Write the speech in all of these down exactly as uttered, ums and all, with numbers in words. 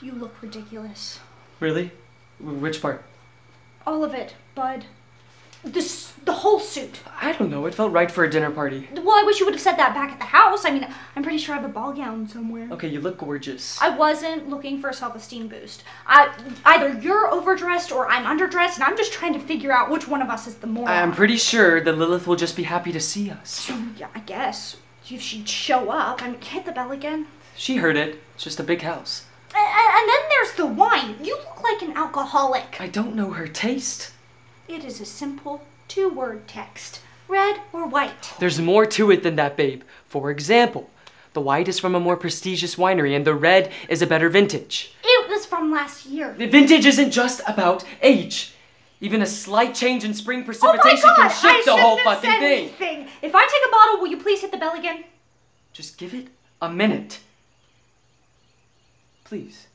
You look ridiculous. Really? Which part? All of it, bud. This, the whole suit. I don't know, it felt right for a dinner party. Well, I wish you would have said that back at the house. I mean, I'm pretty sure I have a ball gown somewhere. Okay, you look gorgeous. I wasn't looking for a self-esteem boost. I, either you're overdressed or I'm underdressed, and I'm just trying to figure out which one of us is the moron. I'm pretty sure that Lilith will just be happy to see us. Yeah, I guess. If she'd show up. I mean, hit the bell again. She heard it. It's just a big house. And then there's the wine. You look like an alcoholic. I don't know her taste. It is a simple two-word text. Red or white. There's more to it than that, babe. For example, the white is from a more prestigious winery and the red is a better vintage. It was from last year. The vintage isn't just about age. Even a slight change in spring precipitation oh can shift the whole fucking said thing. Anything. If I take a bottle, will you please hit the bell again? Just give it a minute. Please.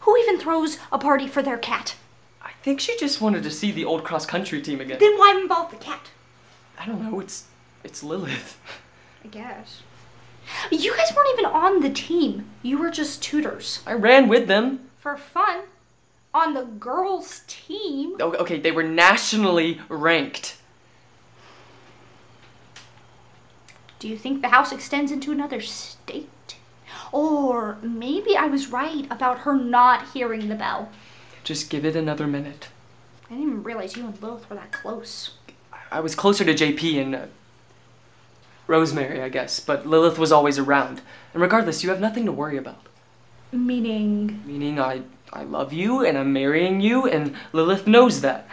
Who even throws a party for their cat? I think she just wanted to see the old cross-country team again. Then why involve the cat? I don't know, it's it's Lilith. I guess. You guys weren't even on the team. You were just tutors. I ran with them. For fun? On the girls' team? Okay, they were nationally ranked. Do you think the house extends into another state? Or maybe I was right about her not hearing the bell. Just give it another minute. I didn't even realize you and Lilith were that close. I was closer to J P and uh, Rosemary, I guess, but Lilith was always around. And regardless, you have nothing to worry about. Meaning? Meaning I, I love you and I'm marrying you and Lilith knows that.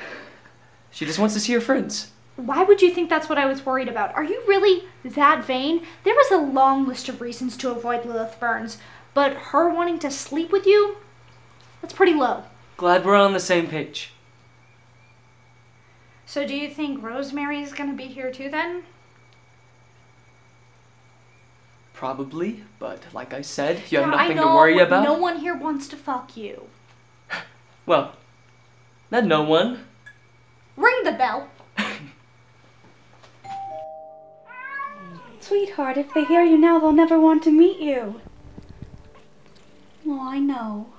She just wants to see her friends. Why would you think that's what I was worried about? Are you really that vain? There was a long list of reasons to avoid Lilith Burns, but her wanting to sleep with you? That's pretty low. Glad we're on the same page. So do you think Rosemary is going to be here too then? Probably, but like I said, you have nothing to worry about. No one here wants to fuck you. Well, not no one. Ring the bell. Sweetheart, if they hear you now, they'll never want to meet you. Oh, I know.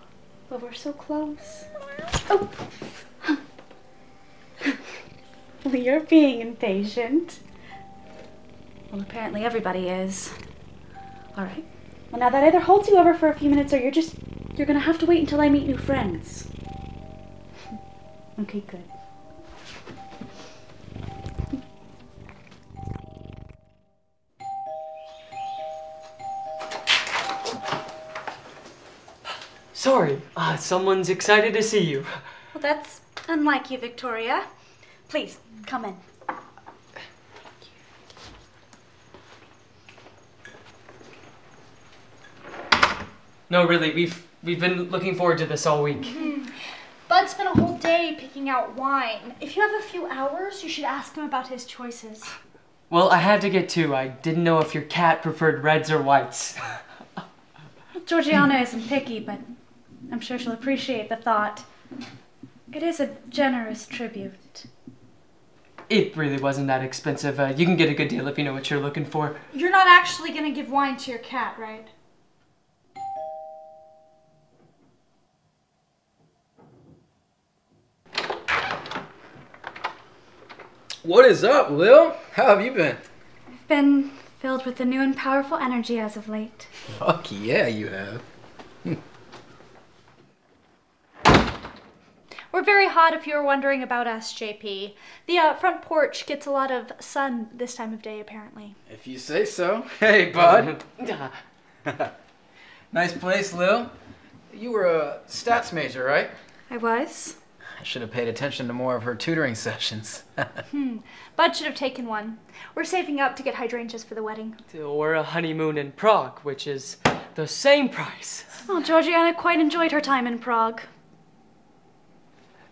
But we're so close. Oh! Well, you're being impatient. Well, apparently everybody is. Alright. Well, now that either holds you over for a few minutes or you're just... You're gonna have to wait until I meet new friends. Okay, good. Sorry, uh, someone's excited to see you. Well, that's unlike you, Victoria. Please, come in. No, really, we've we've been looking forward to this all week. Mm-hmm. Bud spent a whole day picking out wine. If you have a few hours, you should ask him about his choices. Well, I had to get two. I didn't know if your cat preferred reds or whites. Georgiana isn't picky, but... I'm sure she'll appreciate the thought. It is a generous tribute. It really wasn't that expensive. Uh, you can get a good deal if you know what you're looking for. You're not actually going to give wine to your cat, right? What is up, Lil? How have you been? I've been filled with a new and powerful energy as of late. Fuck yeah, you have. We're very hot if you were wondering about us, J P. The uh, front porch gets a lot of sun this time of day, apparently. If you say so. Hey, bud. Nice place, Lil. You were a stats major, right? I was. I should have paid attention to more of her tutoring sessions. hmm. Bud should have taken one. We're saving up to get hydrangeas for the wedding. Or a honeymoon in Prague, which is the same price. Oh, Georgiana quite enjoyed her time in Prague.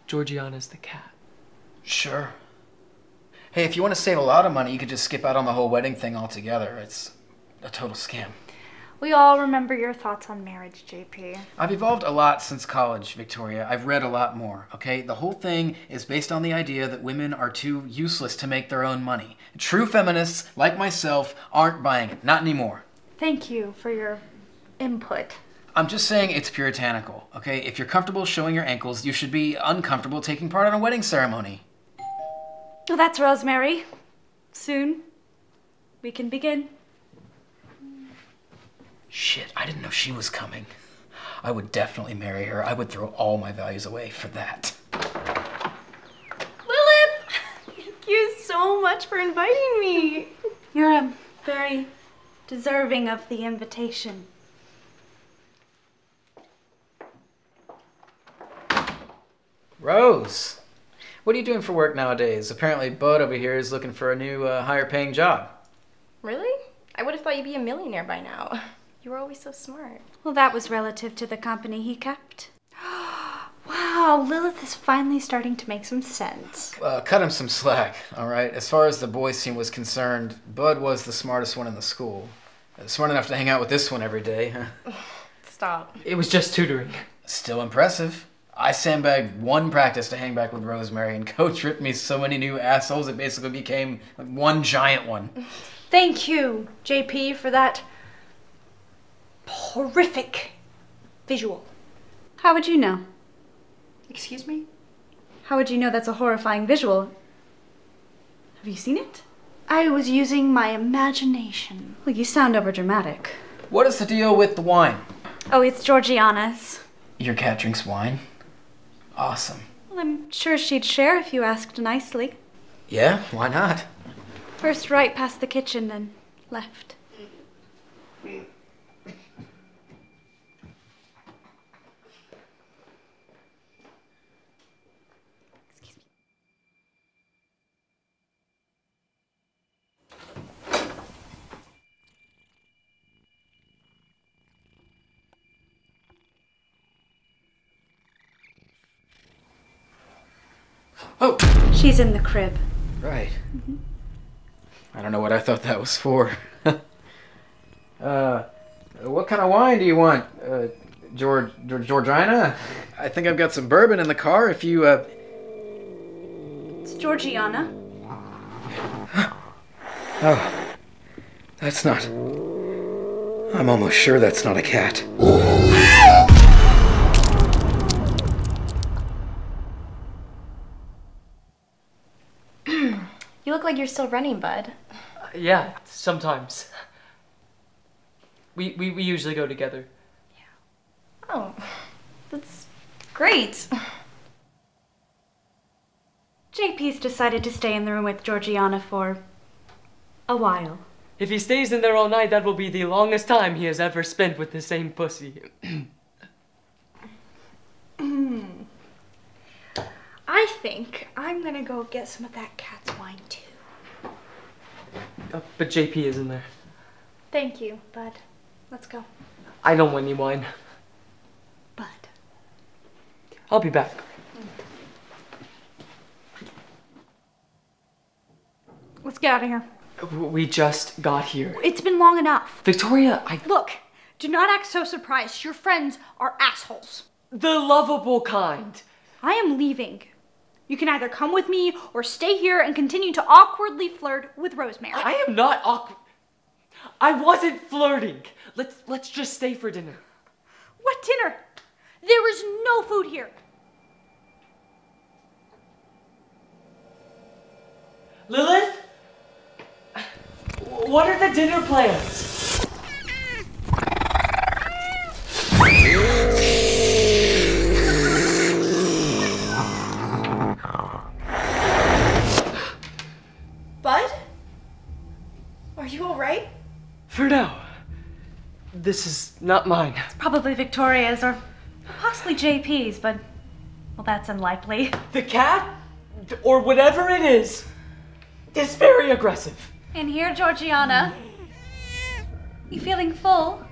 Georgiana's the cat. Sure. Hey, if you want to save a lot of money, you could just skip out on the whole wedding thing altogether. It's a total scam. We all remember your thoughts on marriage, J P. I've evolved a lot since college, Victoria. I've read a lot more, okay? The whole thing is based on the idea that women are too useless to make their own money. True feminists, like myself, aren't buying it. Not anymore. Thank you for your input. I'm just saying it's puritanical, okay? If you're comfortable showing your ankles, you should be uncomfortable taking part in a wedding ceremony. Well, that's Rosemary. Soon, we can begin. Shit, I didn't know she was coming. I would definitely marry her. I would throw all my values away for that. Lilith! Thank you so much for inviting me. You're um, very deserving of the invitation. Rose, what are you doing for work nowadays? Apparently Bud over here is looking for a new uh, higher paying job. Really? I would have thought you'd be a millionaire by now. You were always so smart. Well, that was relative to the company he kept. Wow, Lilith is finally starting to make some sense. Uh, cut him some slack, all right? As far as the boys team was concerned, Bud was the smartest one in the school. Uh, smart enough to hang out with this one every day, huh? Stop. It was just tutoring. Still impressive. I sandbagged one practice to hang back with Rosemary, and Coach ripped me so many new assholes it basically became one giant one. Thank you, J P, for that horrific visual. How would you know? Excuse me? How would you know that's a horrifying visual? Have you seen it? I was using my imagination. Well, you sound overdramatic. What is the deal with the wine? Oh, it's Georgiana's. Your cat drinks wine? Awesome. Well, I'm sure she'd share if you asked nicely. Yeah, why not? First right past the kitchen, then left. Excuse me. Oh! She's in the crib. Right. Mm-hmm. I don't know what I thought that was for. uh, what kind of wine do you want, uh, George, George, Georgiana? I think I've got some bourbon in the car. If you, uh... it's Georgiana. Oh, that's not. I'm almost sure that's not a cat. You look like you're still running, Bud. Uh, yeah, sometimes. We, we we usually go together. Yeah. Oh, that's great. J P's decided to stay in the room with Georgiana for a while. If he stays in there all night, that will be the longest time he has ever spent with the same pussy. I think I'm gonna go get some of that cat's wine too. Uh, but J P isn't there. Thank you, Bud. Let's go. I don't want any wine. Bud. I'll be back. Let's get out of here. We just got here. It's been long enough. Victoria, I... Look, do not act so surprised. Your friends are assholes. The lovable kind. I am leaving. You can either come with me or stay here and continue to awkwardly flirt with Rosemary. I am not awkward. I wasn't flirting. Let's, let's just stay for dinner. What dinner? There is no food here. Lilith? What are the dinner plans? For now, this is not mine. It's probably Victoria's or possibly J P's, but, well, that's unlikely. The cat, or whatever it is, is very aggressive. And here, Georgiana, you feeling full?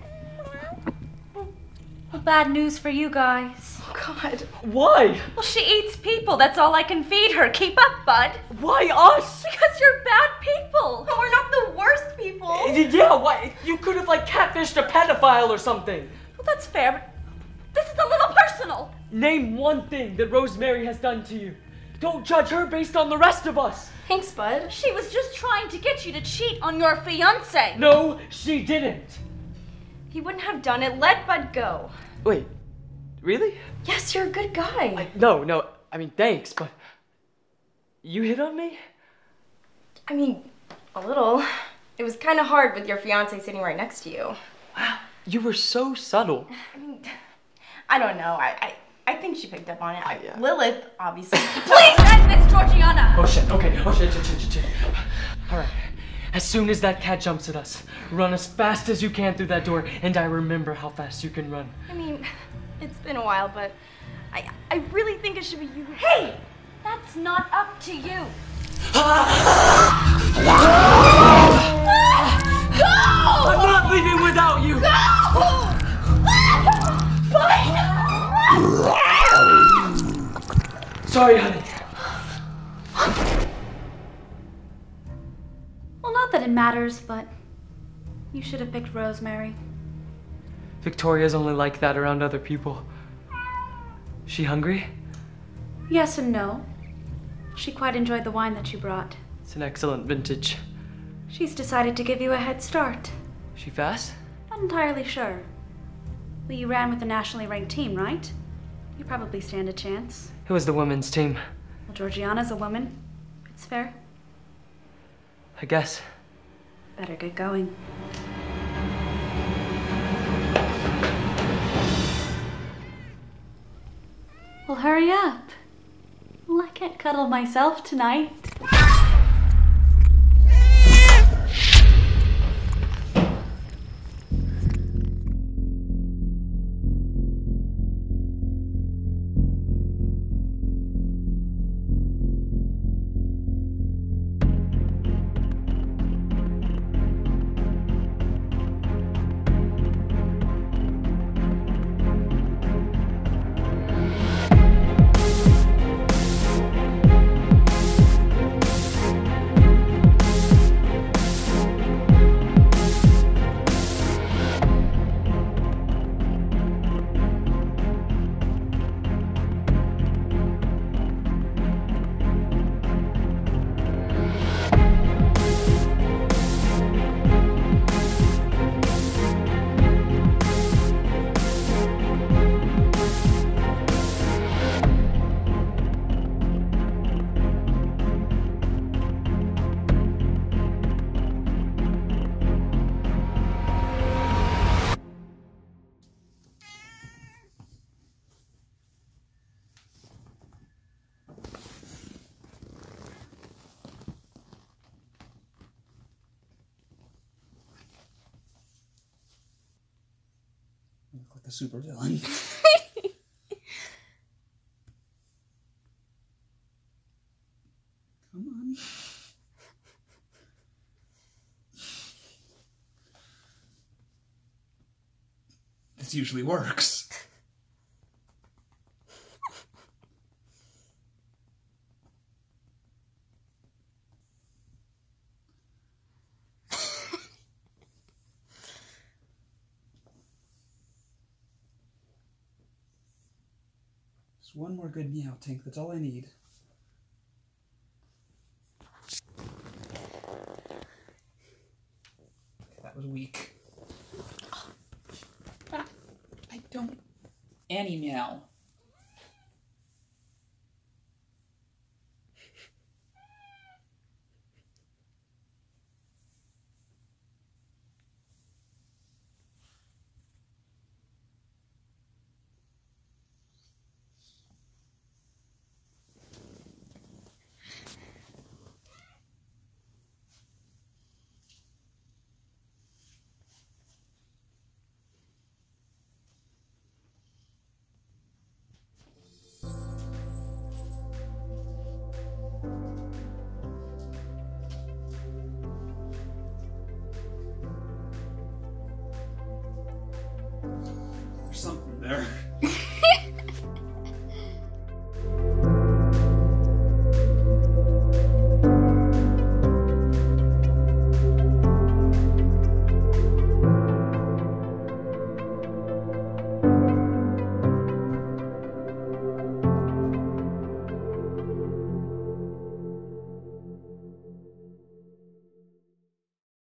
Well, bad news for you guys. Oh, God. Why? Well, she eats people. That's all I can feed her. Keep up, Bud. Why us? Because you're bad people. But we're not the worst people. people. Yeah, why? You could have like catfished a pedophile or something. Well, that's fair, but this is a little personal. Name one thing that Rosemary has done to you. Don't judge her based on the rest of us. Thanks, bud. She was just trying to get you to cheat on your fiancé. No, she didn't. He wouldn't have done it. Let Bud go. Wait, really? Yes, you're a good guy. I, no, no, I mean, thanks, but you hit on me? I mean, a little. It was kind of hard with your fiancé sitting right next to you. Wow, you were so subtle. I mean, I don't know. I. I I think she picked up on it. I, yeah. Lilith, obviously. Please end this, Georgiana! Oh shit, okay, oh shit, shit, shit, shit, shit. All right, as soon as that cat jumps at us, run as fast as you can through that door, and I remember how fast you can run. I mean, it's been a while, but I, I really think it should be you. Hey, that's not up to you. Go! I'm not leaving without you! Go! Fine! Sorry, honey. Well, not that it matters, but you should have picked Rosemary. Victoria's only like that around other people. She hungry? Yes and no. She quite enjoyed the wine that you brought. It's an excellent vintage. She's decided to give you a head start. She fast? Not entirely sure. Well, you ran with the nationally ranked team, right? You probably stand a chance. It was the women's team. Well, Georgiana's a woman. It's fair. I guess. Better get going. Well, hurry up. Well, I can't cuddle myself tonight. A super villain. Come on. This usually works. One more good meow, Tink. That's all I need. Okay, that was weak. Ah, I don't... Annie meow. Something there.